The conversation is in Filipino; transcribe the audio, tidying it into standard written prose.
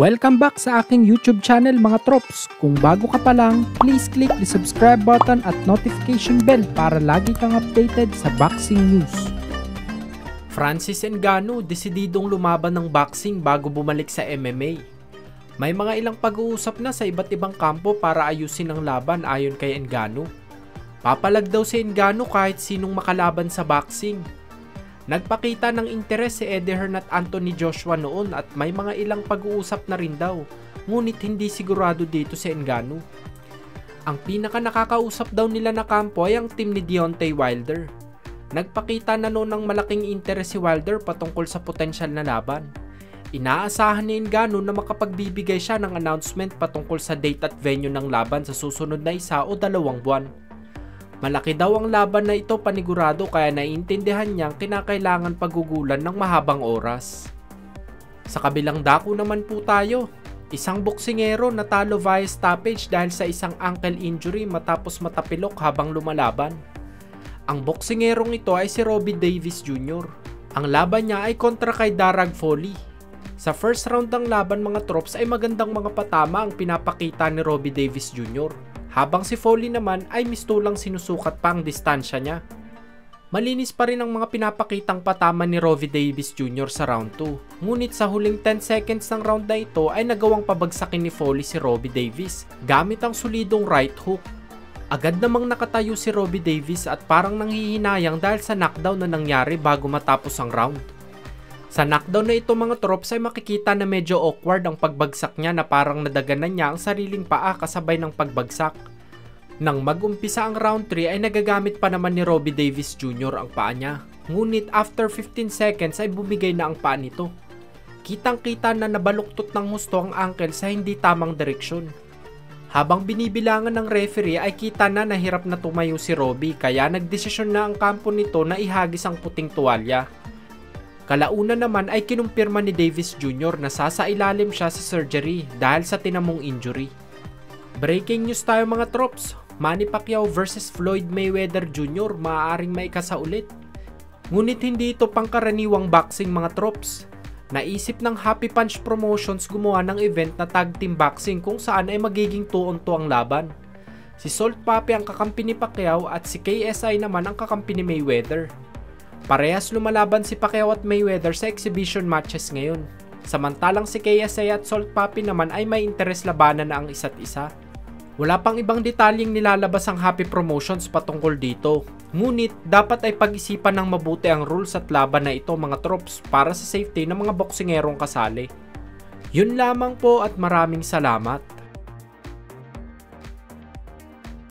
Welcome back sa aking YouTube channel mga trops. Kung bago ka pa lang, please click the subscribe button at notification bell para lagi kang updated sa boxing news. Francis Ngannou desididong lumaban ng boxing bago bumalik sa MMA. May mga ilang pag-uusap na sa iba't ibang kampo para ayusin ang laban ayon kay Ngannou. Papalag daw si Ngannou kahit sinong makalaban sa boxing. Nagpakita ng interes si Eddie Hearn at Anthony Joshua noon at may mga ilang pag-uusap na rin daw, ngunit hindi sigurado dito si Ngannou. Ang pinaka nakakausap daw nila na kampo ay ang team ni Deontay Wilder. Nagpakita na noon ng malaking interes si Wilder patungkol sa potensyal na laban. Inaasahan ni Ngannou na makapagbibigay siya ng announcement patungkol sa date at venue ng laban sa susunod na 1 o 2 buwan. Malaki daw ang laban na ito panigurado kaya naiintindihan niyang kinakailangan pagugulan ng mahabang oras. Sa kabilang dako naman po tayo, isang boksingero natalo via stoppage dahil sa isang ankle injury matapos matapilok habang lumalaban. Ang boksingerong ito ay si Robbie Davies Jr. Ang laban niya ay kontra kay Darag Foley. Sa first round ng laban mga trops ay magandang mga patama ang pinapakita ni Robbie Davies Jr. Habang si Foley naman ay mistulang sinusukat pa ang distansya niya. Malinis pa rin ang mga pinapakitang patama ni Robbie Davies Jr. sa round 2. Ngunit sa huling 10 seconds ng round na ito ay nagawang pabagsakin ni Foley si Robbie Davies gamit ang solidong right hook. Agad namang nakatayo si Robbie Davies at parang nanghihinayang dahil sa knockdown na nangyari bago matapos ang round. Sa knockdown na ito mga trops ay makikita na medyo awkward ang pagbagsak niya na parang nadaganan niya ang sariling paa kasabay ng pagbagsak. Nang mag-umpisa ang round 3 ay nagagamit pa naman ni Robbie Davies Jr. ang paa niya. Ngunit after 15 seconds ay bumigay na ang paa nito. Kitang-kita na nabaluktot ng husto ang ankle sa hindi tamang direksyon. Habang binibilangan ng referee ay kita na nahirap na tumayo si Robbie kaya nagdesisyon na ang kampo nito na ihagis ang puting tuwalya. Kalauna naman ay kinumpirma ni Davies Jr. na sasailalim siya sa surgery dahil sa tinamong injury. Breaking news tayo mga trops, Manny Pacquiao vs Floyd Mayweather Jr. maaaring maikasa ulit. Ngunit hindi ito pangkaraniwang boxing mga trops. Naisip ng Happy Punch Promotions gumawa ng event na tag team boxing kung saan ay magiging 2-on-2 ang laban. Si Salt Papi ang kakampi ni Pacquiao at si KSI naman ang kakampi ni Mayweather. Parehas lumalaban si Pacquiao at Mayweather sa exhibition matches ngayon. Samantalang si KSI at Salt Papi naman ay may interes labanan na ang isa't isa. Wala pang ibang detalyeng nilalabas ang Happy Promotions patungkol dito. Ngunit dapat ay pag-isipan ng mabuti ang rules at laban na ito mga trops para sa safety ng mga boksingerong kasali. Yun lamang po at maraming salamat.